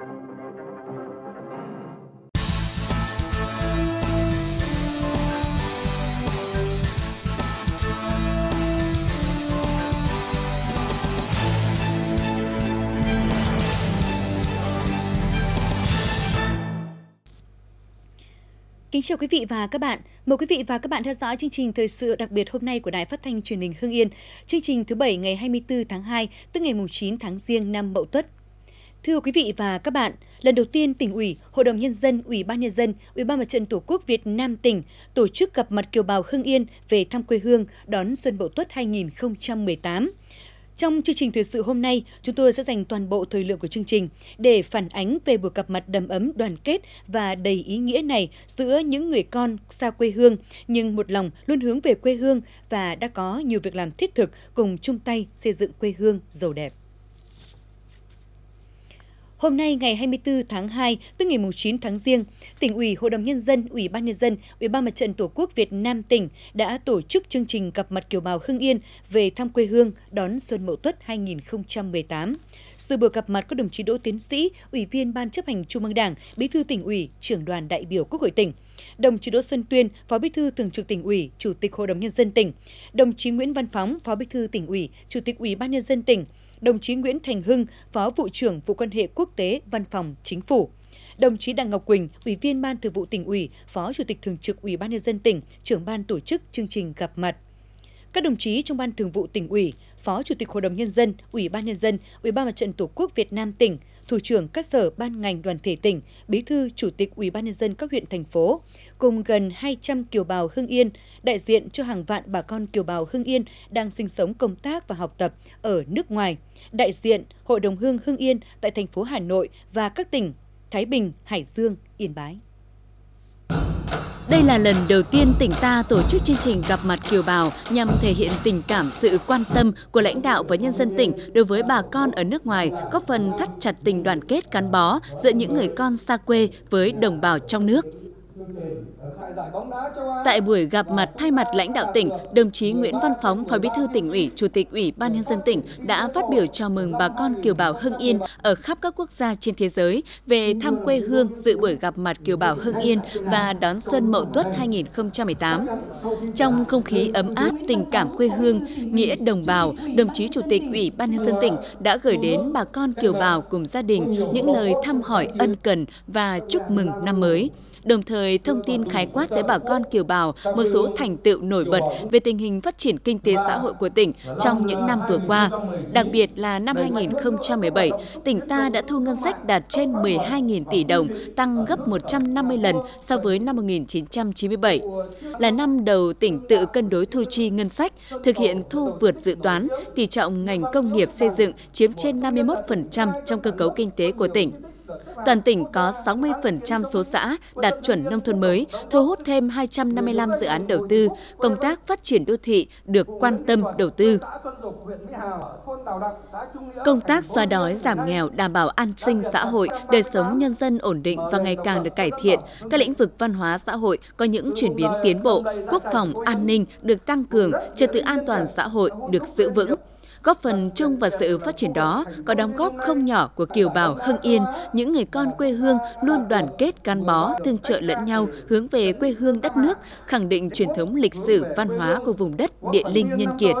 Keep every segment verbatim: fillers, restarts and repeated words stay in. Kính chào quý vị và các bạn. Mời quý vị và các bạn theo dõi chương trình thời sự đặc biệt hôm nay của Đài Phát thanh Truyền hình Hưng Yên, chương trình thứ bảy ngày hai mươi tư tháng hai, tức ngày chín tháng Giêng năm Mậu Tuất. Thưa quý vị và các bạn, lần đầu tiên Tỉnh ủy, Hội đồng Nhân dân, Ủy ban Nhân dân, Ủy ban Mặt trận Tổ quốc Việt Nam tỉnh tổ chức gặp mặt kiều bào Hưng Yên về thăm quê hương đón xuân Mậu Tuất hai nghìn không trăm mười tám. Trong chương trình thời sự hôm nay, chúng tôi sẽ dành toàn bộ thời lượng của chương trình để phản ánh về buổi gặp mặt đầm ấm, đoàn kết và đầy ý nghĩa này giữa những người con xa quê hương nhưng một lòng luôn hướng về quê hương và đã có nhiều việc làm thiết thực cùng chung tay xây dựng quê hương giàu đẹp. Hôm nay ngày hai mươi tư tháng hai, tức ngày chín tháng Giêng, Tỉnh ủy, Hội đồng Nhân dân, Ủy ban Nhân dân, Ủy ban Mặt trận Tổ quốc Việt Nam tỉnh đã tổ chức chương trình gặp mặt kiều bào Hưng Yên về thăm quê hương đón xuân Mậu Tuất hai nghìn không trăm mười tám. Sự buổi gặp mặt có đồng chí Đỗ Tiến Sĩ, Ủy viên Ban Chấp hành Trung ương Đảng, Bí thư Tỉnh ủy, Trưởng đoàn đại biểu Quốc hội tỉnh, đồng chí Đỗ Xuân Tuyên, Phó Bí thư Thường trực Tỉnh ủy, Chủ tịch Hội đồng Nhân dân tỉnh, đồng chí Nguyễn Văn Phóng, Phó Bí thư Tỉnh ủy, Chủ tịch Ủy ban Nhân dân tỉnh, đồng chí Nguyễn Thành Hưng, Phó Vụ trưởng Vụ quan hệ quốc tế Văn phòng Chính phủ, đồng chí Đặng Ngọc Quỳnh, Ủy viên Ban Thường vụ Tỉnh ủy, Phó Chủ tịch Thường trực Ủy ban Nhân dân tỉnh, trưởng ban tổ chức chương trình gặp mặt. Các đồng chí trong Ban Thường vụ Tỉnh ủy, Phó Chủ tịch Hội đồng Nhân dân, Ủy ban Nhân dân, Ủy ban Mặt trận Tổ quốc Việt Nam tỉnh, thủ trưởng các sở ban ngành đoàn thể tỉnh, bí thư chủ tịch Ủy ban Nhân dân các huyện thành phố, cùng gần hai trăm kiều bào Hưng Yên, đại diện cho hàng vạn bà con kiều bào Hưng Yên đang sinh sống, công tác và học tập ở nước ngoài, đại diện Hội đồng Hương Hưng Yên tại thành phố Hà Nội và các tỉnh Thái Bình, Hải Dương, Yên Bái. Đây là lần đầu tiên tỉnh ta tổ chức chương trình gặp mặt kiều bào nhằm thể hiện tình cảm, sự quan tâm của lãnh đạo và nhân dân tỉnh đối với bà con ở nước ngoài, góp phần thắt chặt tình đoàn kết gắn bó giữa những người con xa quê với đồng bào trong nước. Tại buổi gặp mặt, thay mặt lãnh đạo tỉnh, đồng chí Nguyễn Văn Phóng, Phó Bí thư Tỉnh ủy, Chủ tịch Ủy ban Nhân dân tỉnh đã phát biểu chào mừng bà con kiều bào Hưng Yên ở khắp các quốc gia trên thế giới về thăm quê hương, dự buổi gặp mặt kiều bào Hưng Yên và đón xuân Mậu Tuất hai nghìn không trăm mười tám. Trong không khí ấm áp, tình cảm quê hương, nghĩa đồng bào, đồng chí Chủ tịch Ủy ban Nhân dân tỉnh đã gửi đến bà con kiều bào cùng gia đình những lời thăm hỏi ân cần và chúc mừng năm mới, đồng thời thông tin khái quát tới bà con kiều bào một số thành tựu nổi bật về tình hình phát triển kinh tế xã hội của tỉnh trong những năm vừa qua. Đặc biệt là năm hai nghìn không trăm mười bảy, tỉnh ta đã thu ngân sách đạt trên mười hai nghìn tỷ đồng, tăng gấp một trăm năm mươi lần so với năm một nghìn chín trăm chín mươi bảy. Là năm đầu tỉnh tự cân đối thu chi ngân sách, thực hiện thu vượt dự toán, tỷ trọng ngành công nghiệp xây dựng chiếm trên năm mươi mốt phần trăm trong cơ cấu kinh tế của tỉnh. Toàn tỉnh có sáu mươi phần trăm số xã đạt chuẩn nông thôn mới, thu hút thêm hai trăm năm mươi lăm dự án đầu tư, công tác phát triển đô thị được quan tâm đầu tư. Công tác xóa đói, giảm nghèo, đảm bảo an sinh xã hội, đời sống nhân dân ổn định và ngày càng được cải thiện. Các lĩnh vực văn hóa xã hội có những chuyển biến tiến bộ, quốc phòng, an ninh được tăng cường, trật tự an toàn xã hội được giữ vững. Góp phần chung vào sự phát triển đó có đóng góp không nhỏ của kiều bào Hưng Yên, những người con quê hương luôn đoàn kết gắn bó, tương trợ lẫn nhau, hướng về quê hương đất nước, khẳng định truyền thống lịch sử văn hóa của vùng đất địa linh nhân kiệt.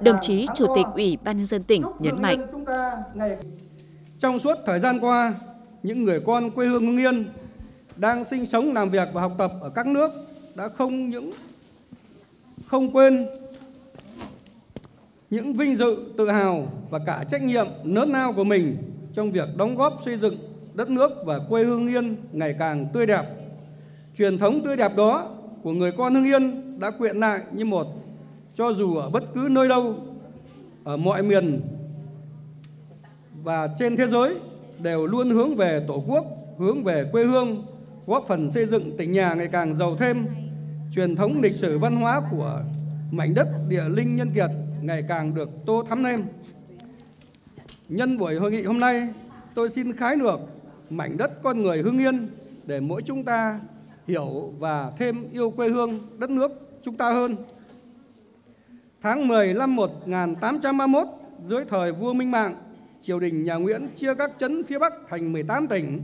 Đồng chí Chủ tịch Ủy ban Nhân dân tỉnh nhấn mạnh. Trong suốt thời gian qua, những người con quê hương Hưng Yên đang sinh sống, làm việc và học tập ở các nước đã không những không quên những vinh dự, tự hào và cả trách nhiệm lớn lao của mình trong việc đóng góp xây dựng đất nước và quê hương Hưng Yên ngày càng tươi đẹp. Truyền thống tươi đẹp đó của người con Hưng Yên đã quyện lại như một, cho dù ở bất cứ nơi đâu, ở mọi miền và trên thế giới đều luôn hướng về Tổ quốc, hướng về quê hương, góp phần xây dựng tỉnh nhà ngày càng giàu thêm, truyền thống lịch sử văn hóa của mảnh đất địa linh nhân kiệt ngày càng được tô thắm lên. Nhân buổi hội nghị hôm nay, tôi xin khái lược mảnh đất con người Hưng Yên để mỗi chúng ta hiểu và thêm yêu quê hương, đất nước chúng ta hơn. Tháng mười năm một nghìn tám trăm ba mươi mốt, dưới thời vua Minh Mạng, triều đình nhà Nguyễn chia các trấn phía Bắc thành mười tám tỉnh.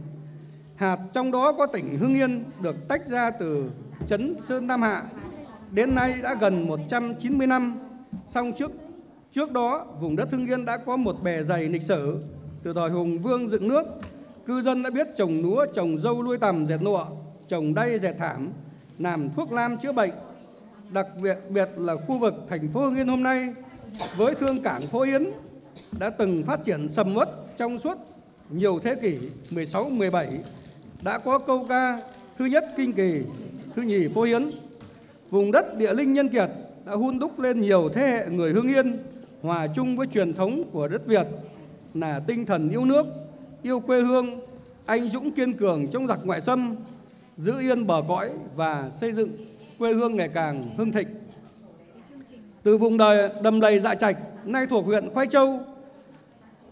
Hạt trong đó có tỉnh Hưng Yên được tách ra từ trấn Sơn Nam Hạ. Đến nay đã gần một trăm chín mươi năm, song trước trước đó vùng đất Hưng Yên đã có một bề dày lịch sử. Từ thời Hùng Vương dựng nước, cư dân đã biết trồng lúa, trồng dâu, nuôi tầm, dệt lụa, trồng đay, dệt thảm, làm thuốc nam chữa bệnh. Đặc biệt, biệt là khu vực thành phố Hưng Yên hôm nay với thương cảng Phố Hiến đã từng phát triển sầm uất trong suốt nhiều thế kỷ mười sáu mười bảy, đã có câu ca thứ nhất kinh kỳ, thứ nhì Phố Hiến. Vùng đất địa linh nhân kiệt đã hun đúc lên nhiều thế hệ người Hưng Yên hòa chung với truyền thống của đất Việt là tinh thần yêu nước, yêu quê hương, anh dũng kiên cường trong giặc ngoại xâm, giữ yên bờ cõi và xây dựng quê hương ngày càng hưng thịnh. Từ vùng đời đầm lầy Dạ Trạch nay thuộc huyện Khoái Châu,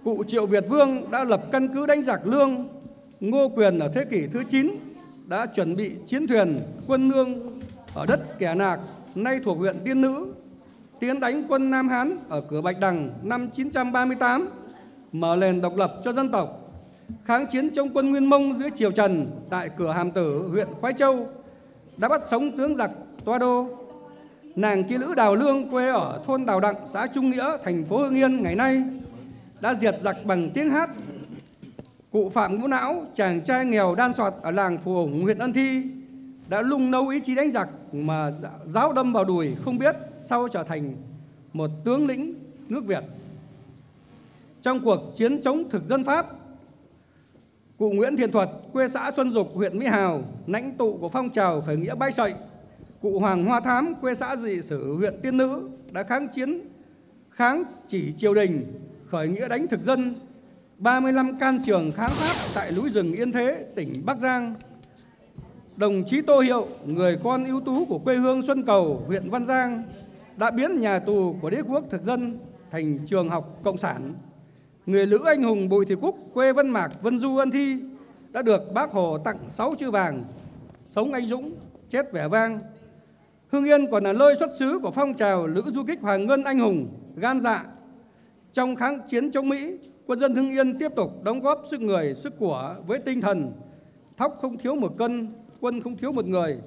cụ Triệu Việt Vương đã lập căn cứ đánh giặc Lương. Ngô Quyền ở thế kỷ thứ chín đã chuẩn bị chiến thuyền quân lương ở đất Kẻ Nạc nay thuộc huyện Tiên Lữ, tiến đánh quân Nam Hán ở cửa Bạch Đằng năm chín trăm ba mươi tám, mở nền độc lập cho dân tộc. Kháng chiến trong quân Nguyên Mông dưới triều Trần tại cửa Hàm Tử, huyện Khoái Châu, đã bắt sống tướng giặc Toa Đô. Nàng ký lữ Đào Lương quê ở thôn Đào Đặng, xã Trung Nghĩa, thành phố Hưng Yên ngày nay đã diệt giặc bằng tiếng hát. Cụ Phạm Vũ Não, chàng trai nghèo đan soạt ở làng Phù Ủng, huyện Ân Thi, đã lung nấu ý chí đánh giặc mà giáo đâm vào đùi không biết, sau trở thành một tướng lĩnh nước Việt. Trong cuộc chiến chống thực dân Pháp, cụ Nguyễn Thiện Thuật, quê xã Xuân Dục, huyện Mỹ Hào, lãnh tụ của phong trào khởi nghĩa Bãi Sậy, cụ Hoàng Hoa Thám, quê xã Dị Sử, huyện Tiên Lữ, đã kháng chiến, kháng chỉ triều đình, khởi nghĩa đánh thực dân, ba mươi lăm can trường kháng Pháp tại núi rừng Yên Thế, tỉnh Bắc Giang. Đồng chí Tô Hiệu, người con ưu tú của quê hương Xuân Cầu, huyện Văn Giang, đã biến nhà tù của đế quốc thực dân thành trường học cộng sản. Người nữ anh hùng Bùi Thị Cúc, quê Vân Mạc, Vân Du, Ân Thi, đã được Bác Hồ tặng sáu chữ vàng: sống anh dũng, chết vẻ vang. Hưng Yên còn là nơi xuất xứ của phong trào nữ du kích Hoàng Ngân anh hùng, gan dạ. Trong kháng chiến chống Mỹ, quân dân Hưng Yên tiếp tục đóng góp sức người, sức của với tinh thần thóc không thiếu một cân, quân không thiếu một người,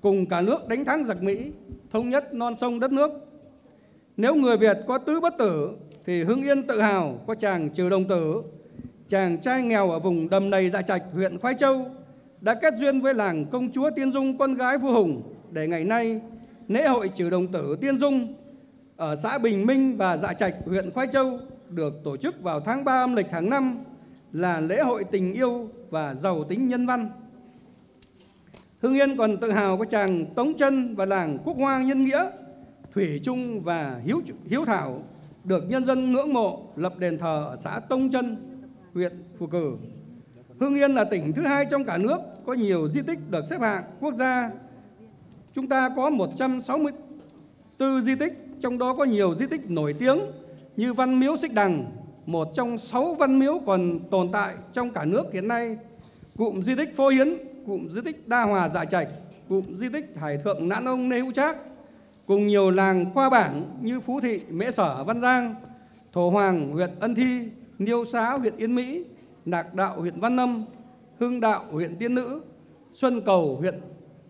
cùng cả nước đánh thắng giặc Mỹ, thống nhất non sông đất nước. Nếu người Việt có tứ bất tử, thì Hưng Yên tự hào có chàng Chử Đồng Tử, chàng trai nghèo ở vùng đầm lầy Dạ Trạch, huyện Khoái Châu, đã kết duyên với làng công chúa Tiên Dung, con gái vua Hùng, để ngày nay lễ hội Chử Đồng Tử Tiên Dung ở xã Bình Minh và Dạ Trạch, huyện Khoái Châu được tổ chức vào tháng ba âm lịch hàng năm, là lễ hội tình yêu và giàu tính nhân văn. Hưng Yên còn tự hào có chàng Tống Trân và làng Quốc Hoa nhân nghĩa, thủy chung và hiếu hiếu thảo, được nhân dân ngưỡng mộ, lập đền thờ ở xã Tông Trân, huyện Phù Cử. Hưng Yên là tỉnh thứ hai trong cả nước có nhiều di tích được xếp hạng quốc gia. Chúng ta có một trăm sáu mươi tư di tích, trong đó có nhiều di tích nổi tiếng như Văn Miếu Xích Đằng, một trong sáu văn miếu còn tồn tại trong cả nước hiện nay, cụm di tích Phố Hiến, cụm di tích Đa Hòa Dạ Trạch, cụm di tích Hải Thượng Lãn Ông Lê Hữu Trác, cùng nhiều làng khoa bảng như Phú Thị, Mễ Sở, Văn Giang, Thổ Hoàng, huyện Ân Thi, Niêu Xá, huyện Yên Mỹ, Nạc Đạo, huyện Văn Lâm, Hưng Đạo, huyện Tiên Lữ, Xuân Cầu, huyện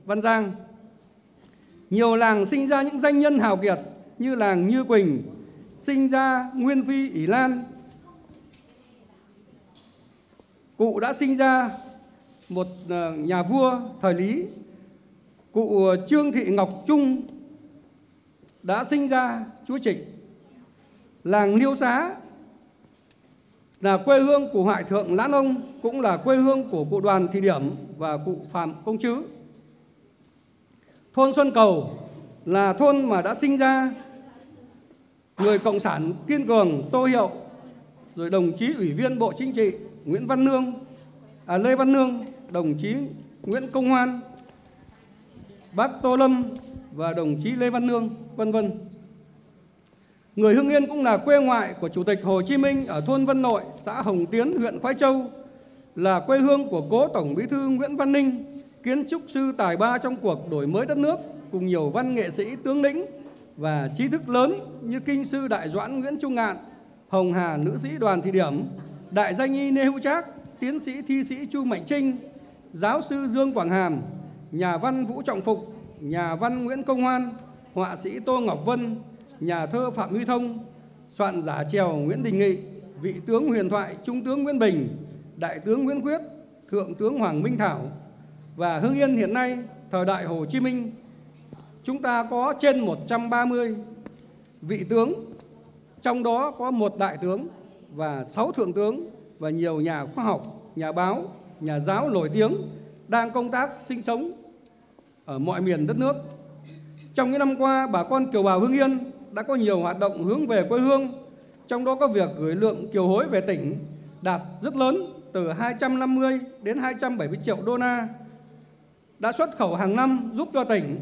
Văn Giang. Nhiều làng sinh ra những danh nhân hào kiệt như làng Như Quỳnh, sinh ra Nguyên Phi Ỷ Lan. Cụ đã sinh ra một nhà vua thời Lý, cụ Trương Thị Ngọc Trung đã sinh ra chúa Trịnh. Làng Liêu Xá là quê hương của Hải Thượng Lãn Ông, cũng là quê hương của cụ Đoàn Thị Điểm và cụ Phạm Công Trứ. Thôn Xuân Cầu là thôn mà đã sinh ra người cộng sản kiên cường Tô Hiệu, rồi đồng chí Ủy viên Bộ Chính trị Nguyễn Văn Nương, à Lê Văn Nương, đồng chí Nguyễn Công Hoan, bác Tô Lâm và đồng chí Lê Văn Nương, vân vân. Người Hưng Yên cũng là quê ngoại của Chủ tịch Hồ Chí Minh ở thôn Vân Nội, xã Hồng Tiến, huyện Khoái Châu, là quê hương của cố Tổng Bí thư Nguyễn Văn Linh, kiến trúc sư tài ba trong cuộc đổi mới đất nước, cùng nhiều văn nghệ sĩ, tướng lĩnh và trí thức lớn như kinh sư đại doãn Nguyễn Trung Ngạn, Hồng Hà nữ sĩ Đoàn Thị Điểm, đại danh y Lê Hữu Trác, tiến sĩ thi sĩ Chu Mạnh Trinh, giáo sư Dương Quảng Hàm, nhà văn Vũ Trọng Phục, nhà văn Nguyễn Công Hoan, họa sĩ Tô Ngọc Vân, nhà thơ Phạm Huy Thông, soạn giả trèo Nguyễn Đình Nghị, vị tướng huyền thoại Trung tướng Nguyễn Bình, đại tướng Nguyễn Quyết, thượng tướng Hoàng Minh Thảo. Và Hưng Yên hiện nay, thời đại Hồ Chí Minh, chúng ta có trên một trăm ba mươi vị tướng, trong đó có một đại tướng và sáu thượng tướng và nhiều nhà khoa học, nhà báo, nhà giáo nổi tiếng đang công tác, sinh sống ở mọi miền đất nước. Trong những năm qua, bà con kiều bào Hưng Yên đã có nhiều hoạt động hướng về quê hương, trong đó có việc gửi lượng kiều hối về tỉnh đạt rất lớn, từ hai trăm năm mươi đến hai trăm bảy mươi triệu đô la, đã xuất khẩu hàng năm giúp cho tỉnh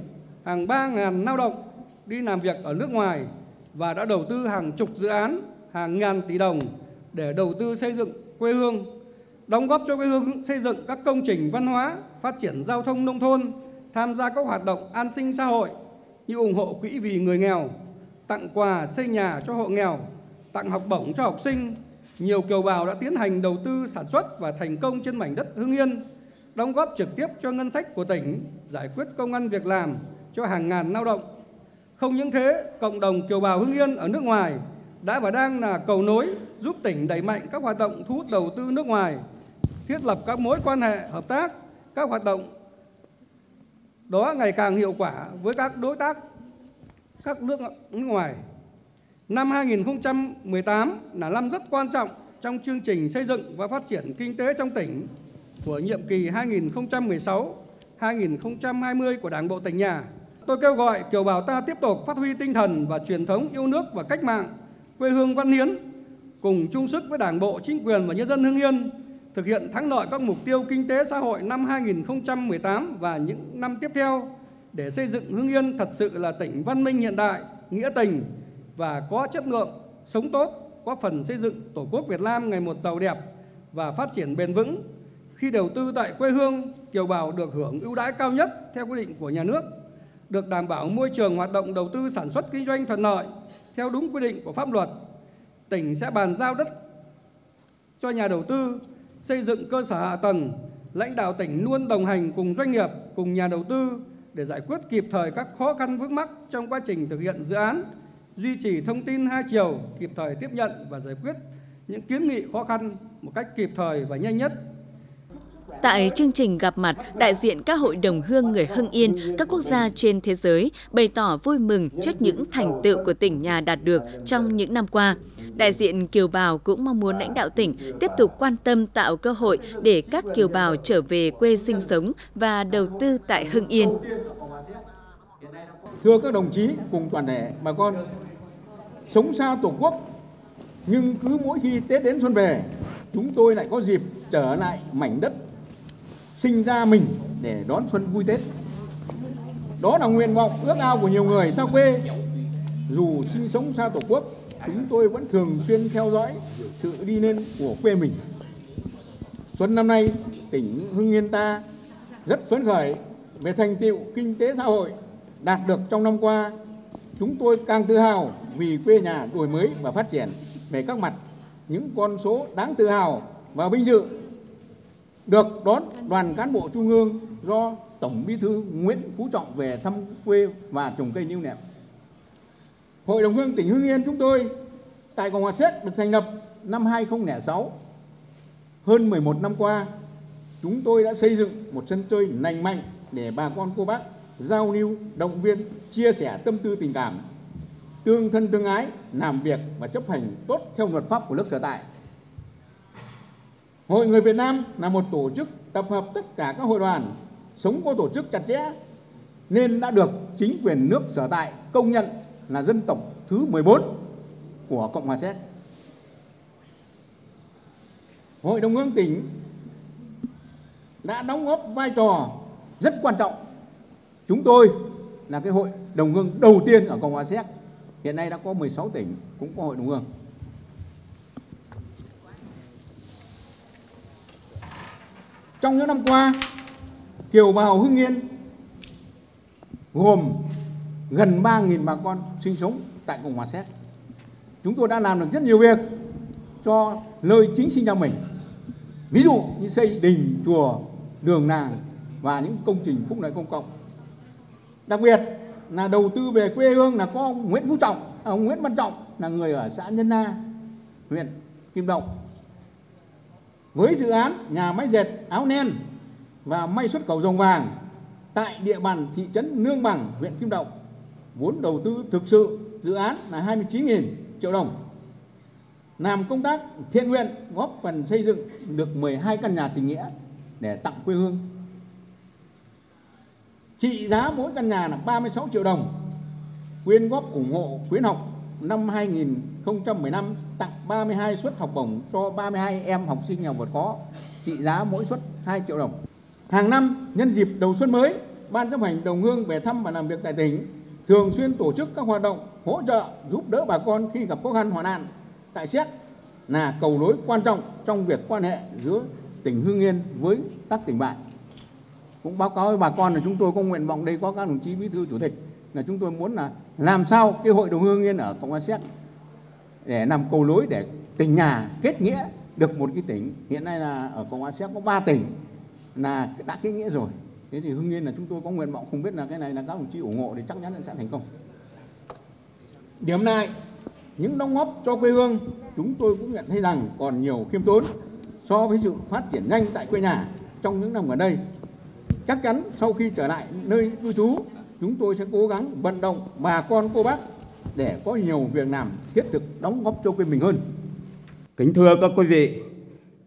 hàng ba nghìn lao động đi làm việc ở nước ngoài và đã đầu tư hàng chục dự án, hàng ngàn tỷ đồng để đầu tư xây dựng quê hương, đóng góp cho quê hương xây dựng các công trình văn hóa, phát triển giao thông nông thôn, tham gia các hoạt động an sinh xã hội như ủng hộ quỹ vì người nghèo, tặng quà xây nhà cho hộ nghèo, tặng học bổng cho học sinh. Nhiều kiều bào đã tiến hành đầu tư sản xuất và thành công trên mảnh đất Hưng Yên, đóng góp trực tiếp cho ngân sách của tỉnh, giải quyết công ăn việc làm cho hàng ngàn lao động. Không những thế, cộng đồng kiều bào Hưng Yên ở nước ngoài đã và đang là cầu nối giúp tỉnh đẩy mạnh các hoạt động thu hút đầu tư nước ngoài, thiết lập các mối quan hệ hợp tác, các hoạt động đó ngày càng hiệu quả với các đối tác các nước nước ngoài. Năm hai nghìn không trăm mười tám là năm rất quan trọng trong chương trình xây dựng và phát triển kinh tế trong tỉnh của nhiệm kỳ hai nghìn không trăm mười sáu đến hai nghìn không trăm hai mươi của Đảng bộ tỉnh nhà. Tôi kêu gọi kiều bào ta tiếp tục phát huy tinh thần và truyền thống yêu nước và cách mạng, quê hương văn hiến, cùng chung sức với Đảng bộ, chính quyền và nhân dân Hưng Yên thực hiện thắng lợi các mục tiêu kinh tế xã hội năm hai nghìn không trăm mười tám và những năm tiếp theo để xây dựng Hưng Yên thật sự là tỉnh văn minh hiện đại, nghĩa tình và có chất lượng, sống tốt, góp phần xây dựng Tổ quốc Việt Nam ngày một giàu đẹp và phát triển bền vững. Khi đầu tư tại quê hương, kiều bào được hưởng ưu đãi cao nhất theo quy định của nhà nước, được đảm bảo môi trường hoạt động đầu tư sản xuất kinh doanh thuận lợi theo đúng quy định của pháp luật. Tỉnh sẽ bàn giao đất cho nhà đầu tư, xây dựng cơ sở hạ tầng, lãnh đạo tỉnh luôn đồng hành cùng doanh nghiệp, cùng nhà đầu tư để giải quyết kịp thời các khó khăn vướng mắc trong quá trình thực hiện dự án, duy trì thông tin hai chiều, kịp thời tiếp nhận và giải quyết những kiến nghị khó khăn một cách kịp thời và nhanh nhất. Tại chương trình gặp mặt, đại diện các hội đồng hương người Hưng Yên, các quốc gia trên thế giới bày tỏ vui mừng trước những thành tựu của tỉnh nhà đạt được trong những năm qua. Đại diện kiều bào cũng mong muốn lãnh đạo tỉnh tiếp tục quan tâm tạo cơ hội để các kiều bào trở về quê sinh sống và đầu tư tại Hưng Yên. Thưa các đồng chí cùng toàn thể bà con, sống xa Tổ quốc, nhưng cứ mỗi khi Tết đến xuân về, chúng tôi lại có dịp trở lại mảnh đất sinh ra mình để đón xuân vui Tết. Đó là nguyện vọng ước ao của nhiều người xa quê. Dù sinh sống xa Tổ quốc, chúng tôi vẫn thường xuyên theo dõi sự đi lên của quê mình. Xuân năm nay, tỉnh Hưng Yên ta rất phấn khởi về thành tựu kinh tế xã hội đạt được trong năm qua. Chúng tôi càng tự hào vì quê nhà đổi mới và phát triển về các mặt, những con số đáng tự hào và vinh dự. Được đón đoàn cán bộ trung ương do Tổng Bí thư Nguyễn Phú Trọng về thăm quê và trồng cây lưu niệm. Hội đồng hương tỉnh Hưng Yên chúng tôi tại Cộng hòa Séc được thành lập năm hai nghìn không trăm lẻ sáu. Hơn mười một năm qua, chúng tôi đã xây dựng một sân chơi lành mạnh để bà con cô bác giao lưu, động viên, chia sẻ tâm tư tình cảm, tương thân tương ái, làm việc và chấp hành tốt theo luật pháp của nước sở tại. Hội người Việt Nam là một tổ chức tập hợp tất cả các hội đoàn sống có tổ chức chặt chẽ, nên đã được chính quyền nước sở tại công nhận là dân tộc thứ mười bốn của Cộng hòa Séc. Hội đồng hương tỉnh đã đóng góp vai trò rất quan trọng. Chúng tôi là cái hội đồng hương đầu tiên ở Cộng hòa Séc. Hiện nay đã có mười sáu tỉnh cũng có hội đồng hương. Trong những năm qua, kiều bào Hưng Yên gồm gần ba nghìn bà con sinh sống tại Cộng hòa Séc. chúng tôi đã làm được rất nhiều việc cho nơi chính sinh ra mình. Ví dụ như xây đình, chùa, đường làng và những công trình phúc lợi công cộng. Đặc biệt là đầu tư về quê hương là có ông Nguyễn Phú Trọng, ông Nguyễn Văn Trọng là người ở xã Nhân Na, huyện Kim Động. Với dự án nhà máy dệt áo len và may xuất khẩu rồng vàng tại địa bàn thị trấn Nương Bằng, huyện Kim Động, vốn đầu tư thực sự dự án là hai mươi chín nghìn triệu đồng. Làm công tác thiện nguyện góp phần xây dựng được mười hai căn nhà tình nghĩa để tặng quê hương. Trị giá mỗi căn nhà là ba mươi sáu triệu đồng. Quyên góp ủng hộ khuyến học năm hai nghìn không trăm mười lăm tặng ba mươi hai suất học bổng cho ba mươi hai em học sinh nghèo vượt khó, trị giá mỗi suất hai triệu đồng. Hàng năm nhân dịp đầu xuân mới, Ban chấp hành đồng hương về thăm và làm việc tại tỉnh thường xuyên tổ chức các hoạt động hỗ trợ giúp đỡ bà con khi gặp khó khăn hoạn nạn. Tại Séc là cầu nối quan trọng trong việc quan hệ giữa tỉnh Hưng Yên với các tỉnh bạn. Cũng báo cáo với bà con là chúng tôi có nguyện vọng, đây có các đồng chí bí thư chủ tịch, là chúng tôi muốn là làm sao cái hội đồng Hương Yên ở Cộng hòa Séc để làm cầu nối để tỉnh nhà kết nghĩa được một cái tỉnh. Hiện nay là ở Cộng hòa Séc có ba tỉnh là đã kết nghĩa rồi. Thế thì Hưng Yên là chúng tôi có nguyện vọng, không biết là cái này là các đồng chí ủng hộ thì chắc chắn là sẽ thành công. Điểm này, những đóng góp cho quê hương chúng tôi cũng nhận thấy rằng còn nhiều khiêm tốn so với sự phát triển nhanh tại quê nhà trong những năm gần đây. Chắc chắn sau khi trở lại nơi cư trú, chúng tôi sẽ cố gắng vận động bà con cô bác để có nhiều việc làm thiết thực đóng góp cho quê mình hơn. Kính thưa các quý vị,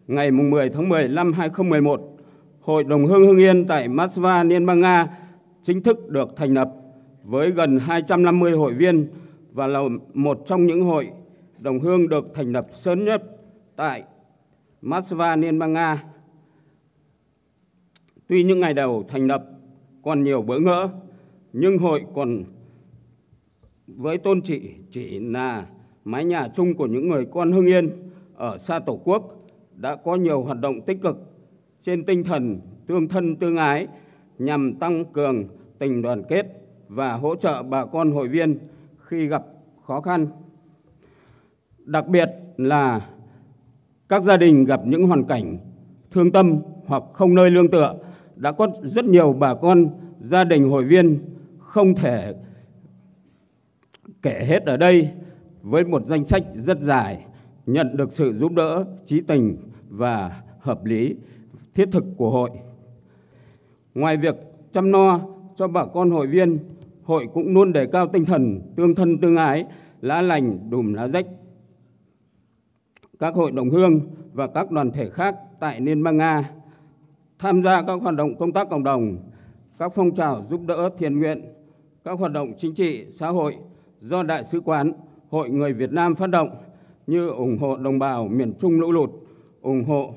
ngày mười tháng mười năm hai nghìn không trăm mười một, Hội đồng Hương Hưng Yên tại Moscow, Liên bang Nga chính thức được thành lập với gần hai trăm năm mươi hội viên và là một trong những hội đồng hương được thành lập sớm nhất tại Moscow, Liên bang Nga. Tuy những ngày đầu thành lập còn nhiều bỡ ngỡ, nhưng hội còn với tôn trị chỉ là mái nhà chung của những người con Hưng Yên ở xa Tổ quốc, đã có nhiều hoạt động tích cực trên tinh thần tương thân tương ái nhằm tăng cường tình đoàn kết và hỗ trợ bà con hội viên khi gặp khó khăn. Đặc biệt là các gia đình gặp những hoàn cảnh thương tâm hoặc không nơi nương tựa, đã có rất nhiều bà con, gia đình hội viên không thể kể hết ở đây với một danh sách rất dài, nhận được sự giúp đỡ trí tình và hợp lý thiết thực của hội. Ngoài việc chăm lo cho bà con hội viên, hội cũng luôn đề cao tinh thần tương thân tương ái, lá lành đùm lá rách. Các hội đồng hương và các đoàn thể khác tại Liên bang Nga tham gia các hoạt động công tác cộng đồng, các phong trào giúp đỡ thiện nguyện, các hoạt động chính trị, xã hội do Đại sứ quán Hội Người Việt Nam phát động như ủng hộ đồng bào miền Trung lũ lụt, ủng hộ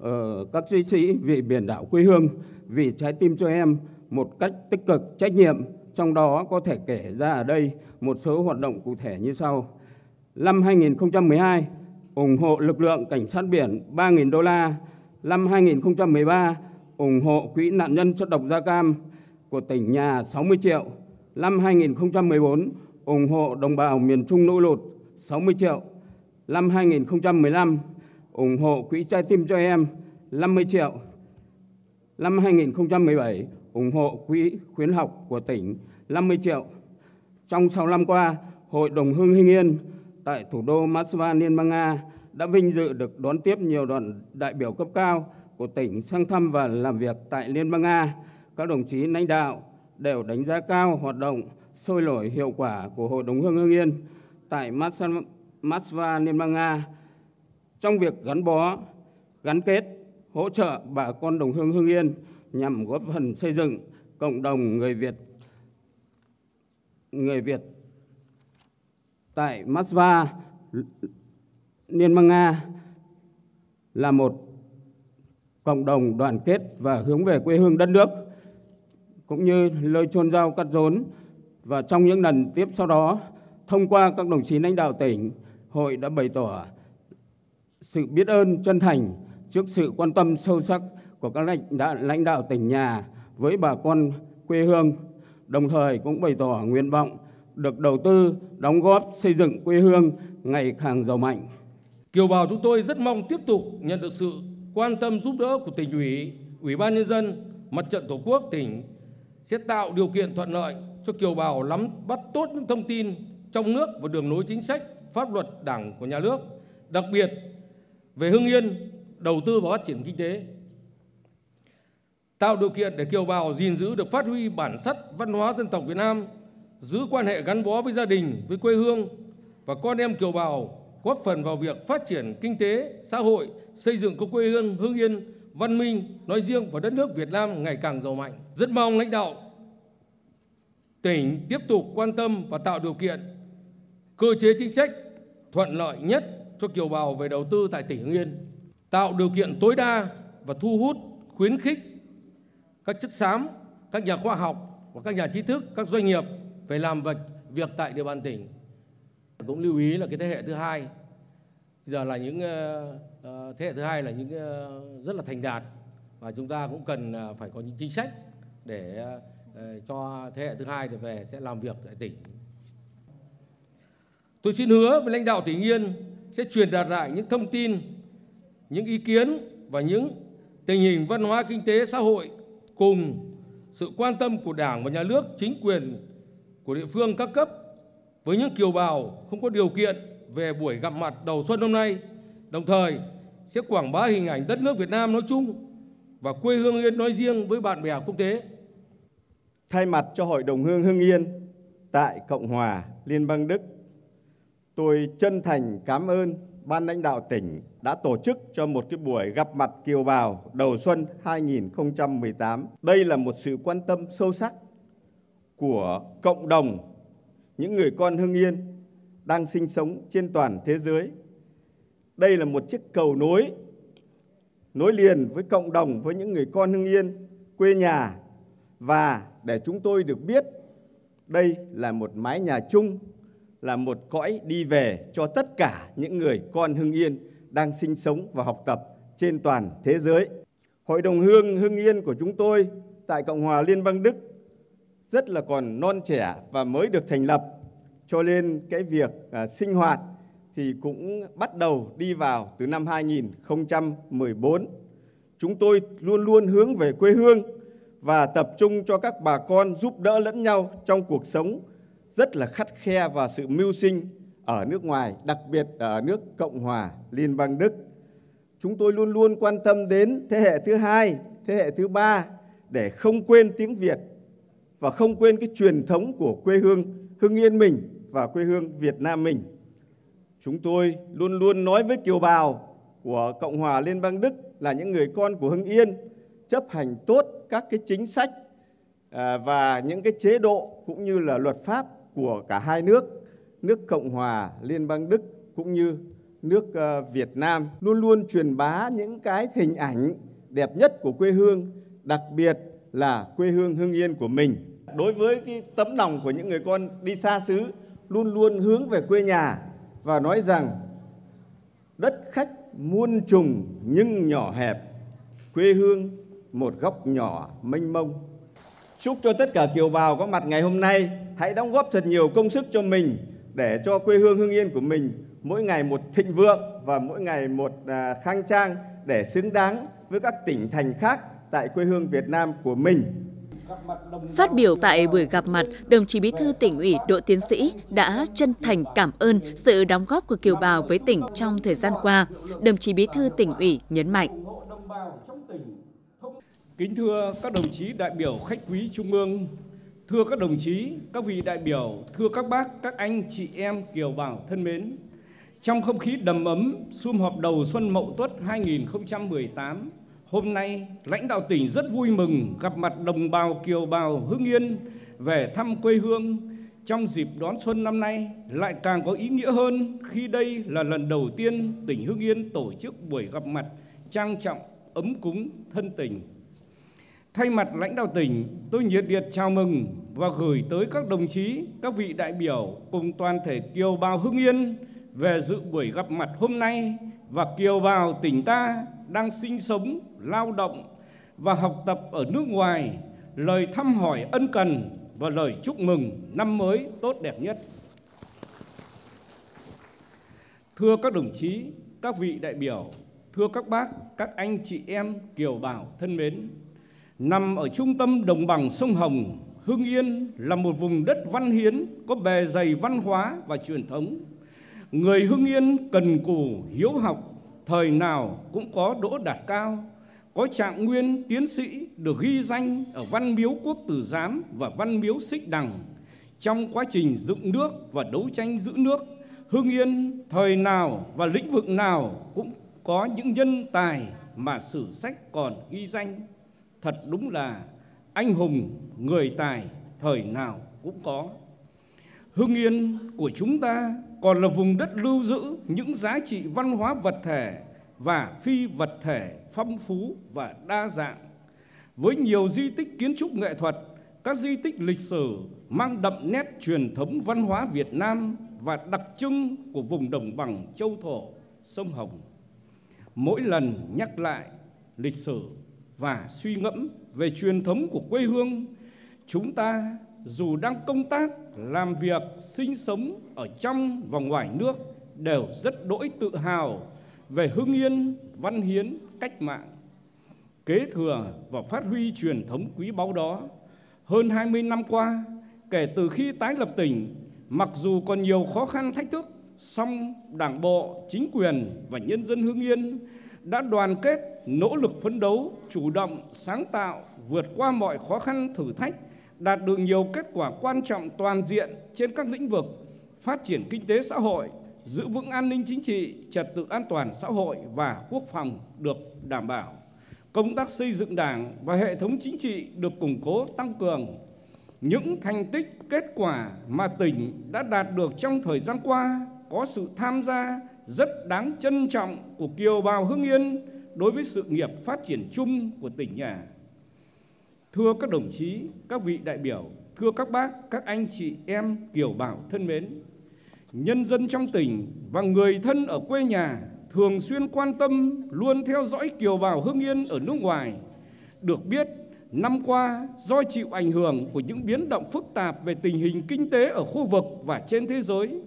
uh, các chiến sĩ vì biển đảo quê hương, vì trái tim cho em một cách tích cực, trách nhiệm. Trong đó có thể kể ra ở đây một số hoạt động cụ thể như sau. Năm hai nghìn không trăm mười hai, ủng hộ lực lượng cảnh sát biển ba nghìn đô la. Năm hai nghìn không trăm mười ba, ủng hộ quỹ nạn nhân chất độc da cam của tỉnh nhà sáu mươi triệu. Năm hai nghìn không trăm mười bốn, ủng hộ đồng bào miền Trung lũ lụt sáu mươi triệu. Năm hai nghìn không trăm mười lăm, ủng hộ quỹ trái tim cho em năm mươi triệu. Năm hai nghìn không trăm mười bảy, ủng hộ quỹ khuyến học của tỉnh năm mươi triệu. Trong sáu năm qua, Hội đồng Hương Hưng Yên tại thủ đô Moscow, Liên bang Nga đã vinh dự được đón tiếp nhiều đoàn đại biểu cấp cao của tỉnh sang thăm và làm việc tại Liên bang Nga. Các đồng chí lãnh đạo đều đánh giá cao hoạt động sôi nổi hiệu quả của Hội đồng Hương Hưng Yên tại Moscow, Liên bang Nga trong việc gắn bó, gắn kết, hỗ trợ bà con đồng hương Hưng Yên nhằm góp phần xây dựng cộng đồng người Việt người Việt tại Moscow, Liên bang Nga là một cộng đồng đoàn kết và hướng về quê hương đất nước, cũng như lơi chôn rau cắt rốn. Và trong những lần tiếp sau đó, thông qua các đồng chí lãnh đạo tỉnh, hội đã bày tỏ sự biết ơn chân thành trước sự quan tâm sâu sắc của các lãnh đạo tỉnh nhà với bà con quê hương, đồng thời cũng bày tỏ nguyện vọng được đầu tư, đóng góp xây dựng quê hương ngày càng giàu mạnh. Kiều bào chúng tôi rất mong tiếp tục nhận được sự quan tâm giúp đỡ của tỉnh ủy, ủy ban nhân dân, mặt trận tổ quốc tỉnh sẽ tạo điều kiện thuận lợi cho kiều bào nắm bắt tốt những thông tin trong nước và đường lối chính sách, pháp luật đảng của nhà nước, đặc biệt về Hưng Yên, đầu tư và phát triển kinh tế. Tạo điều kiện để kiều bào gìn giữ được phát huy bản sắc văn hóa dân tộc Việt Nam, giữ quan hệ gắn bó với gia đình, với quê hương và con em kiều bào, góp phần vào việc phát triển kinh tế, xã hội, xây dựng của quê hương Hưng Yên văn minh nói riêng và đất nước Việt Nam ngày càng giàu mạnh. Rất mong lãnh đạo tỉnh tiếp tục quan tâm và tạo điều kiện cơ chế chính sách thuận lợi nhất cho kiều bào về đầu tư tại tỉnh Hưng Yên, tạo điều kiện tối đa và thu hút, khuyến khích các chất xám, các nhà khoa học và các nhà trí thức, các doanh nghiệp về làm việc tại địa bàn tỉnh. Cũng lưu ý là cái thế hệ thứ hai, bây giờ là những thế hệ thứ hai là những rất là thành đạt và chúng ta cũng cần phải có những chính sách để cho thế hệ thứ hai về sẽ làm việc tại tỉnh. Tôi xin hứa với lãnh đạo tỉnh Yên sẽ truyền đạt lại những thông tin, những ý kiến và những tình hình văn hóa kinh tế xã hội cùng sự quan tâm của Đảng và Nhà nước, chính quyền của địa phương các cấp với những kiều bào không có điều kiện về buổi gặp mặt đầu xuân hôm nay, đồng thời sẽ quảng bá hình ảnh đất nước Việt Nam nói chung và quê hương Yên nói riêng với bạn bè quốc tế. Thay mặt cho Hội đồng Hương Hưng Yên tại Cộng hòa Liên bang Đức, tôi chân thành cảm ơn Ban lãnh đạo tỉnh đã tổ chức cho một cái buổi gặp mặt kiều bào đầu xuân hai nghìn không trăm mười tám. Đây là một sự quan tâm sâu sắc của cộng đồng, những người con Hưng Yên đang sinh sống trên toàn thế giới. Đây là một chiếc cầu nối, nối liền với cộng đồng, với những người con Hưng Yên, quê nhà. Và để chúng tôi được biết, đây là một mái nhà chung, là một cõi đi về cho tất cả những người con Hưng Yên đang sinh sống và học tập trên toàn thế giới. Hội đồng Hương Hưng Yên của chúng tôi tại Cộng hòa Liên bang Đức rất là còn non trẻ và mới được thành lập, cho nên cái việc à, sinh hoạt thì cũng bắt đầu đi vào từ năm hai nghìn không trăm mười bốn. Chúng tôi luôn luôn hướng về quê hương và tập trung cho các bà con giúp đỡ lẫn nhau trong cuộc sống rất là khắt khe và sự mưu sinh ở nước ngoài, đặc biệt ở nước Cộng hòa Liên bang Đức. Chúng tôi luôn luôn quan tâm đến thế hệ thứ hai, thế hệ thứ ba để không quên tiếng Việt và không quên cái truyền thống của quê hương Hưng Yên mình và quê hương Việt Nam mình. Chúng tôi luôn luôn nói với kiều bào của Cộng hòa Liên bang Đức là những người con của Hưng Yên chấp hành tốt các cái chính sách và những cái chế độ cũng như là luật pháp của cả hai nước, nước Cộng hòa Liên bang Đức cũng như nước Việt Nam, luôn luôn truyền bá những cái hình ảnh đẹp nhất của quê hương, đặc biệt là quê hương Hưng Yên của mình. Đối với cái tấm lòng của những người con đi xa xứ, luôn luôn hướng về quê nhà và nói rằng đất khách muôn trùng nhưng nhỏ hẹp, quê hương một góc nhỏ mênh mông. Chúc cho tất cả kiều bào có mặt ngày hôm nay hãy đóng góp thật nhiều công sức cho mình để cho quê hương Hưng Yên của mình mỗi ngày một thịnh vượng và mỗi ngày một khang trang để xứng đáng với các tỉnh thành khác tại quê hương Việt Nam của mình. Phát biểu tại buổi gặp mặt, đồng chí Bí thư Tỉnh ủy Đỗ Tiến Sĩ đã chân thành cảm ơn sự đóng góp của kiều bào với tỉnh trong thời gian qua. Đồng chí Bí thư Tỉnh ủy nhấn mạnh. Kính thưa các đồng chí đại biểu khách quý Trung ương, thưa các đồng chí, các vị đại biểu, thưa các bác, các anh, chị em kiều bào thân mến. Trong không khí đầm ấm, sum họp đầu xuân Mậu Tuất hai nghìn không trăm mười tám, hôm nay lãnh đạo tỉnh rất vui mừng gặp mặt đồng bào kiều bào Hưng Yên về thăm quê hương. Trong dịp đón xuân năm nay lại càng có ý nghĩa hơn khi đây là lần đầu tiên tỉnh Hưng Yên tổ chức buổi gặp mặt trang trọng, ấm cúng, thân tình. Thay mặt lãnh đạo tỉnh, tôi nhiệt liệt chào mừng và gửi tới các đồng chí, các vị đại biểu cùng toàn thể kiều bào Hưng Yên về dự buổi gặp mặt hôm nay và kiều bào tỉnh ta đang sinh sống, lao động và học tập ở nước ngoài, lời thăm hỏi ân cần và lời chúc mừng năm mới tốt đẹp nhất. Thưa các đồng chí, các vị đại biểu, thưa các bác, các anh chị em kiều bào thân mến, nằm ở trung tâm đồng bằng sông Hồng, Hưng Yên là một vùng đất văn hiến có bề dày văn hóa và truyền thống. Người Hưng Yên cần cù hiếu học, thời nào cũng có đỗ đạt cao, có trạng nguyên tiến sĩ được ghi danh ở Văn Miếu Quốc Tử Giám và Văn Miếu Xích Đằng. Trong quá trình dựng nước và đấu tranh giữ nước, Hưng Yên thời nào và lĩnh vực nào cũng có những nhân tài mà sử sách còn ghi danh. Thật đúng là anh hùng, người tài thời nào cũng có. Hưng Yên của chúng ta còn là vùng đất lưu giữ những giá trị văn hóa vật thể và phi vật thể phong phú và đa dạng. Với nhiều di tích kiến trúc nghệ thuật, các di tích lịch sử mang đậm nét truyền thống văn hóa Việt Nam và đặc trưng của vùng đồng bằng châu thổ, sông Hồng. Mỗi lần nhắc lại lịch sử và suy ngẫm về truyền thống của quê hương, chúng ta dù đang công tác, làm việc, sinh sống ở trong và ngoài nước đều rất đỗi tự hào về Hưng Yên văn hiến cách mạng. Kế thừa và phát huy truyền thống quý báu đó, hơn hai mươi năm qua, kể từ khi tái lập tỉnh, mặc dù còn nhiều khó khăn thách thức, song Đảng bộ, chính quyền và nhân dân Hưng Yên đã đoàn kết, nỗ lực phấn đấu, chủ động, sáng tạo, vượt qua mọi khó khăn thử thách, đạt được nhiều kết quả quan trọng toàn diện trên các lĩnh vực phát triển kinh tế xã hội, giữ vững an ninh chính trị, trật tự an toàn xã hội và quốc phòng được đảm bảo. Công tác xây dựng Đảng và hệ thống chính trị được củng cố tăng cường. Những thành tích, kết quả mà tỉnh đã đạt được trong thời gian qua có sự tham gia rất đáng trân trọng của kiều bào Hưng Yên đối với sự nghiệp phát triển chung của tỉnh nhà. Thưa các đồng chí, các vị đại biểu, thưa các bác, các anh chị em kiều bào thân mến, nhân dân trong tỉnh và người thân ở quê nhà thường xuyên quan tâm, luôn theo dõi kiều bào Hưng Yên ở nước ngoài. Được biết, năm qua, do chịu ảnh hưởng của những biến động phức tạp về tình hình kinh tế ở khu vực và trên thế giới,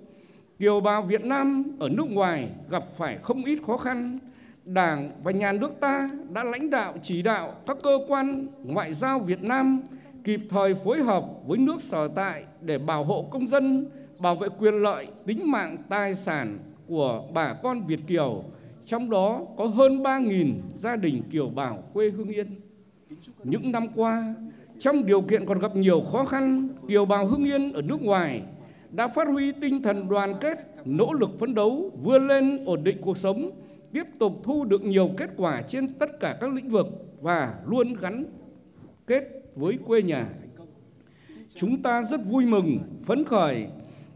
kiều bào Việt Nam ở nước ngoài gặp phải không ít khó khăn. Đảng và nhà nước ta đã lãnh đạo chỉ đạo các cơ quan ngoại giao Việt Nam kịp thời phối hợp với nước sở tại để bảo hộ công dân, bảo vệ quyền lợi, tính mạng, tài sản của bà con Việt kiều, trong đó có hơn ba nghìn gia đình kiều bào quê Hưng Yên. Những năm qua, trong điều kiện còn gặp nhiều khó khăn, kiều bào Hưng Yên ở nước ngoài đã phát huy tinh thần đoàn kết, nỗ lực phấn đấu, vươn lên ổn định cuộc sống, tiếp tục thu được nhiều kết quả trên tất cả các lĩnh vực và luôn gắn kết với quê nhà. Chúng ta rất vui mừng, phấn khởi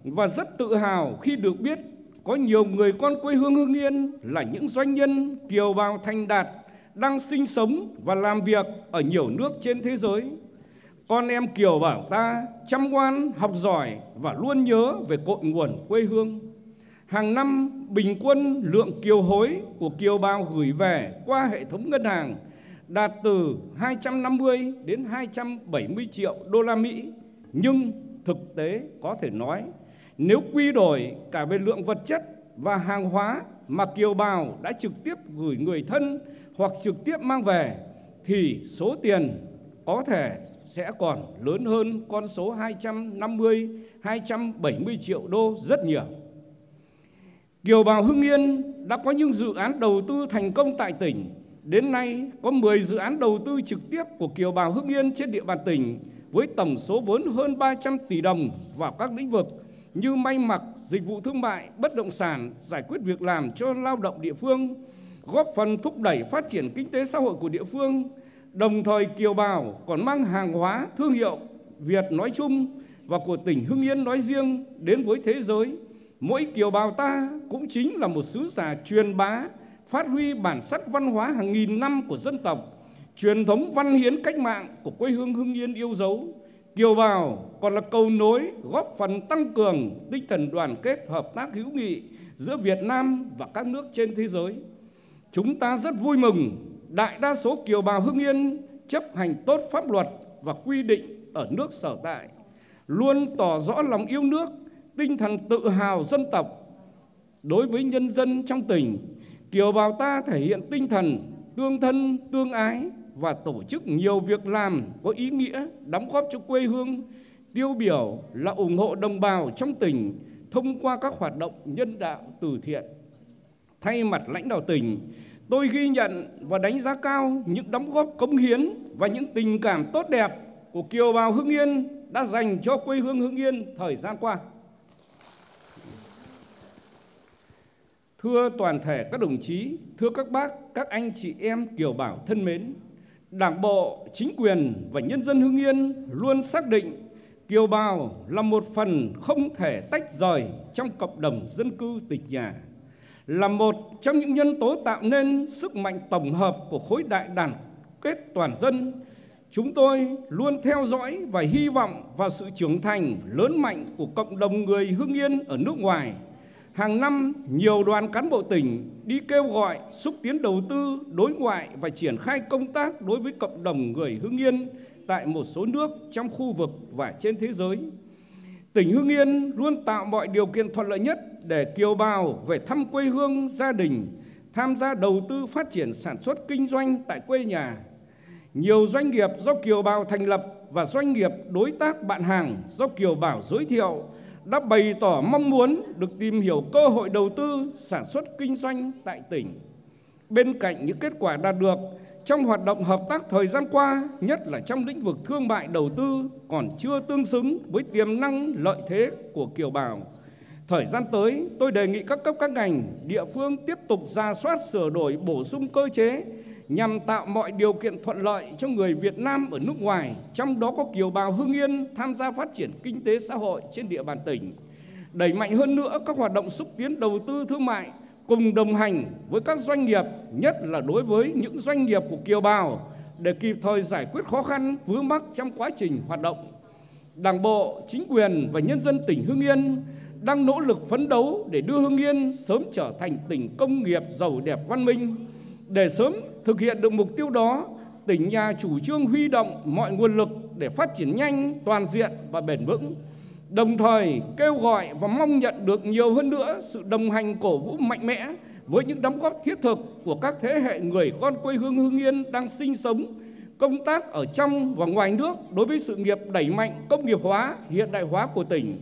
và rất tự hào khi được biết có nhiều người con quê hương Hưng Yên là những doanh nhân kiều bào thành đạt đang sinh sống và làm việc ở nhiều nước trên thế giới. Con em kiều bào ta chăm ngoan, học giỏi và luôn nhớ về cội nguồn quê hương. Hàng năm, bình quân lượng kiều hối của kiều bào gửi về qua hệ thống ngân hàng đạt từ hai trăm năm mươi đến hai trăm bảy mươi triệu đô la Mỹ. Nhưng thực tế có thể nói, nếu quy đổi cả về lượng vật chất và hàng hóa mà kiều bào đã trực tiếp gửi người thân hoặc trực tiếp mang về, thì số tiền có thể sẽ còn lớn hơn con số hai trăm năm mươi, hai trăm bảy mươi triệu đô rất nhiều. Kiều bào Hưng Yên đã có những dự án đầu tư thành công tại tỉnh. Đến nay, có mười dự án đầu tư trực tiếp của kiều bào Hưng Yên trên địa bàn tỉnh với tổng số vốn hơn ba trăm tỷ đồng vào các lĩnh vực như may mặc, dịch vụ thương mại, bất động sản, giải quyết việc làm cho lao động địa phương, góp phần thúc đẩy phát triển kinh tế xã hội của địa phương. Đồng thời, kiều bào còn mang hàng hóa, thương hiệu Việt nói chung và của tỉnh Hưng Yên nói riêng đến với thế giới. Mỗi kiều bào ta cũng chính là một sứ giả truyền bá, phát huy bản sắc văn hóa hàng nghìn năm của dân tộc, truyền thống văn hiến cách mạng của quê hương Hưng Yên yêu dấu. Kiều bào còn là cầu nối góp phần tăng cường tinh thần đoàn kết, hợp tác hữu nghị giữa Việt Nam và các nước trên thế giới. Chúng ta rất vui mừng đại đa số kiều bào Hưng Yên chấp hành tốt pháp luật và quy định ở nước sở tại, luôn tỏ rõ lòng yêu nước, tinh thần tự hào dân tộc. Đối với nhân dân trong tỉnh, kiều bào ta thể hiện tinh thần tương thân, tương ái và tổ chức nhiều việc làm có ý nghĩa đóng góp cho quê hương, tiêu biểu là ủng hộ đồng bào trong tỉnh thông qua các hoạt động nhân đạo từ thiện. Thay mặt lãnh đạo tỉnh, tôi ghi nhận và đánh giá cao những đóng góp cống hiến và những tình cảm tốt đẹp của kiều bào Hưng Yên đã dành cho quê hương Hưng Yên thời gian qua. Thưa toàn thể các đồng chí, thưa các bác, các anh chị em kiều bào thân mến, Đảng bộ, chính quyền và nhân dân Hưng Yên luôn xác định kiều bào là một phần không thể tách rời trong cộng đồng dân cư tỉnh nhà, là một trong những nhân tố tạo nên sức mạnh tổng hợp của khối đại đoàn kết toàn dân. Chúng tôi luôn theo dõi và hy vọng vào sự trưởng thành lớn mạnh của cộng đồng người Hưng Yên ở nước ngoài. Hàng năm, nhiều đoàn cán bộ tỉnh đi kêu gọi xúc tiến đầu tư, đối ngoại và triển khai công tác đối với cộng đồng người Hưng Yên tại một số nước trong khu vực và trên thế giới. Tỉnh Hưng Yên luôn tạo mọi điều kiện thuận lợi nhất để kiều bào về thăm quê hương, gia đình, tham gia đầu tư phát triển sản xuất kinh doanh tại quê nhà. Nhiều doanh nghiệp do kiều bào thành lập và doanh nghiệp đối tác bạn hàng do kiều bào giới thiệu đã bày tỏ mong muốn được tìm hiểu cơ hội đầu tư, sản xuất kinh doanh tại tỉnh. Bên cạnh những kết quả đạt được trong hoạt động hợp tác thời gian qua, nhất là trong lĩnh vực thương mại đầu tư còn chưa tương xứng với tiềm năng lợi thế của kiều bào. Thời gian tới, tôi đề nghị các cấp các ngành, địa phương tiếp tục rà soát, sửa đổi, bổ sung cơ chế nhằm tạo mọi điều kiện thuận lợi cho người Việt Nam ở nước ngoài, trong đó có kiều bào Hưng Yên tham gia phát triển kinh tế xã hội trên địa bàn tỉnh. Đẩy mạnh hơn nữa các hoạt động xúc tiến đầu tư thương mại, cùng đồng hành với các doanh nghiệp, nhất là đối với những doanh nghiệp của kiều bào, để kịp thời giải quyết khó khăn vướng mắc trong quá trình hoạt động. Đảng bộ, chính quyền và nhân dân tỉnh Hưng Yên đang nỗ lực phấn đấu để đưa Hưng Yên sớm trở thành tỉnh công nghiệp giàu đẹp văn minh. Để sớm thực hiện được mục tiêu đó, tỉnh nhà chủ trương huy động mọi nguồn lực để phát triển nhanh, toàn diện và bền vững. Đồng thời kêu gọi và mong nhận được nhiều hơn nữa sự đồng hành cổ vũ mạnh mẽ với những đóng góp thiết thực của các thế hệ người con quê hương Hưng Yên đang sinh sống, công tác ở trong và ngoài nước đối với sự nghiệp đẩy mạnh công nghiệp hóa, hiện đại hóa của tỉnh.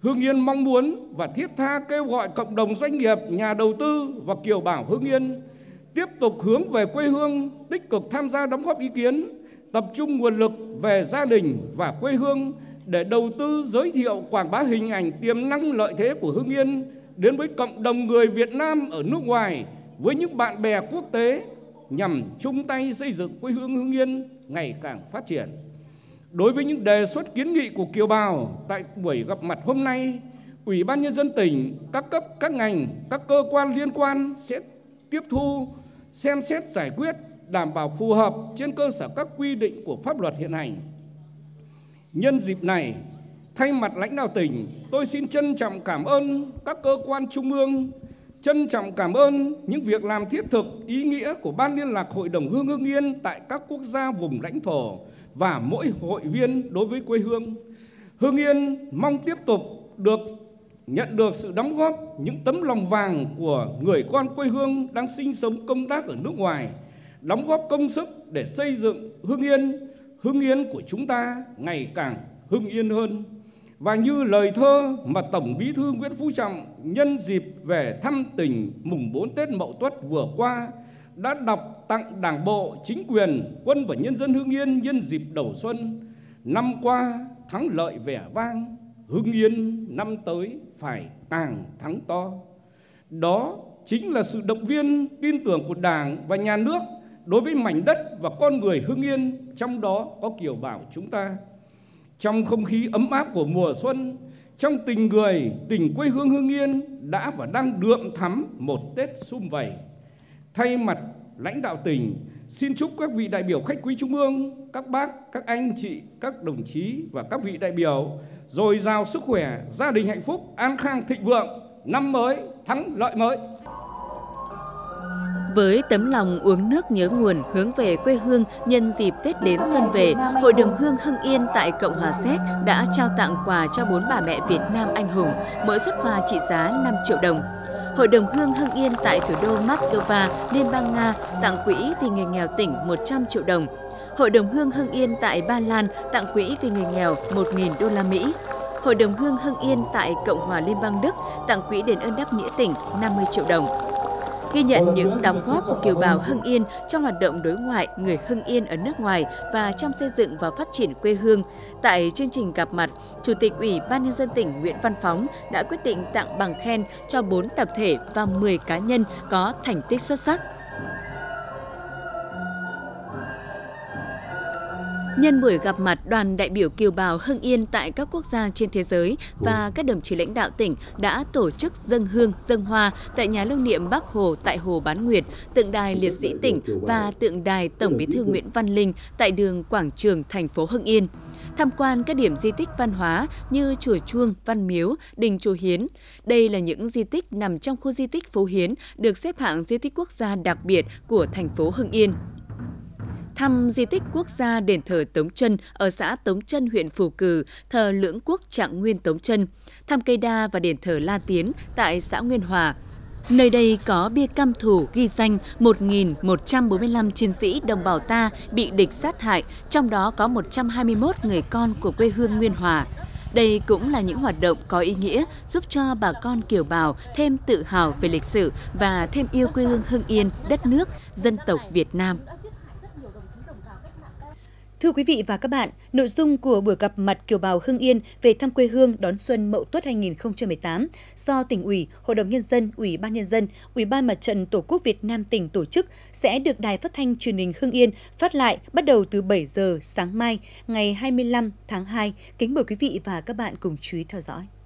Hưng Yên mong muốn và thiết tha kêu gọi cộng đồng doanh nghiệp, nhà đầu tư và kiều bào Hưng Yên tiếp tục hướng về quê hương, tích cực tham gia đóng góp ý kiến, tập trung nguồn lực về gia đình và quê hương để đầu tư, giới thiệu, quảng bá hình ảnh tiềm năng lợi thế của Hưng Yên đến với cộng đồng người Việt Nam ở nước ngoài, với những bạn bè quốc tế, nhằm chung tay xây dựng quê hương Hưng Yên ngày càng phát triển. Đối với những đề xuất kiến nghị của kiều bào tại buổi gặp mặt hôm nay, Ủy ban Nhân dân tỉnh, các cấp, các ngành, các cơ quan liên quan sẽ tiếp thu, xem xét giải quyết, đảm bảo phù hợp trên cơ sở các quy định của pháp luật hiện hành. Nhân dịp này, thay mặt lãnh đạo tỉnh, tôi xin trân trọng cảm ơn các cơ quan trung ương, trân trọng cảm ơn những việc làm thiết thực, ý nghĩa của Ban Liên lạc Hội đồng Hương Hưng Yên tại các quốc gia vùng lãnh thổ và mỗi hội viên đối với quê hương. Hưng Yên mong tiếp tục được nhận được sự đóng góp, những tấm lòng vàng của người con quê hương đang sinh sống, công tác ở nước ngoài, đóng góp công sức để xây dựng Hưng Yên, Hưng Yên của chúng ta ngày càng Hưng Yên hơn. Và như lời thơ mà Tổng Bí thư Nguyễn Phú Trọng nhân dịp về thăm tỉnh mùng bốn Tết Mậu Tuất vừa qua đã đọc tặng Đảng bộ, chính quyền, quân và nhân dân Hưng Yên nhân dịp đầu xuân: năm qua thắng lợi vẻ vang, Hưng Yên năm tới phải càng thắng to. Đó chính là sự động viên, tin tưởng của Đảng và Nhà nước đối với mảnh đất và con người Hưng Yên, trong đó có kiều bào chúng ta. Trong không khí ấm áp của mùa xuân, trong tình người, tình quê hương Hưng Yên đã và đang đượm thắm một Tết sum vầy. Thay mặt lãnh đạo tỉnh, xin chúc các vị đại biểu khách quý trung ương, các bác, các anh chị, các đồng chí và các vị đại biểu dồi dào sức khỏe, gia đình hạnh phúc, an khang thịnh vượng, năm mới thắng lợi mới. Với tấm lòng uống nước nhớ nguồn hướng về quê hương nhân dịp Tết đến xuân về, Hội đồng Hương Hưng Yên tại Cộng hòa Séc đã trao tặng quà cho bốn bà mẹ Việt Nam anh hùng, mỗi suất quà trị giá năm triệu đồng. Hội đồng Hương Hưng Yên tại thủ đô Moscow, Liên bang Nga tặng quỹ vì người nghèo tỉnh một trăm triệu đồng. Hội đồng Hương Hưng Yên tại Ba Lan tặng quỹ vì người nghèo một nghìn đô la Mỹ. Hội đồng Hương Hưng Yên tại Cộng hòa Liên bang Đức tặng quỹ đền ơn đáp nghĩa tỉnh năm mươi triệu đồng. Ghi nhận những đóng góp của kiều bào Hưng Yên trong hoạt động đối ngoại người Hưng Yên ở nước ngoài và trong xây dựng và phát triển quê hương, tại chương trình gặp mặt, Chủ tịch Ủy ban Nhân dân tỉnh Nguyễn Văn Phóng đã quyết định tặng bằng khen cho bốn tập thể và mười cá nhân có thành tích xuất sắc. Nhân buổi gặp mặt, đoàn đại biểu kiều bào Hưng Yên tại các quốc gia trên thế giới và các đồng chí lãnh đạo tỉnh đã tổ chức dâng hương, dâng hoa tại nhà lưu niệm Bác Hồ tại Hồ Bán Nguyệt, tượng đài liệt sĩ tỉnh và tượng đài Tổng Bí thư Nguyễn Văn Linh tại đường Quảng Trường, thành phố Hưng Yên. Tham quan các điểm di tích văn hóa như Chùa Chuông, Văn Miếu, Đình Chùa Hiến. Đây là những di tích nằm trong khu di tích Phố Hiến được xếp hạng di tích quốc gia đặc biệt của thành phố Hưng Yên. Thăm di tích quốc gia đền thờ Tống Trân ở xã Tống Trân, huyện Phù Cừ, thờ Lưỡng Quốc Trạng Nguyên Tống Trân. Thăm cây đa và đền thờ La Tiến tại xã Nguyên Hòa. Nơi đây có bia căm thù ghi danh một nghìn một trăm bốn mươi lăm chiến sĩ đồng bào ta bị địch sát hại, trong đó có một trăm hai mươi mốt người con của quê hương Nguyên Hòa. Đây cũng là những hoạt động có ý nghĩa giúp cho bà con kiều bào thêm tự hào về lịch sử và thêm yêu quê hương Hưng Yên, đất nước, dân tộc Việt Nam. Thưa quý vị và các bạn, nội dung của buổi gặp mặt kiều bào Hưng Yên về thăm quê hương đón xuân Mậu Tuất hai nghìn không trăm mười tám do Tỉnh ủy, Hội đồng Nhân dân, Ủy ban Nhân dân, Ủy ban Mặt trận Tổ quốc Việt Nam tỉnh tổ chức sẽ được Đài Phát thanh Truyền hình Hưng Yên phát lại bắt đầu từ bảy giờ sáng mai, ngày hai mươi lăm tháng hai. Kính mời quý vị và các bạn cùng chú ý theo dõi.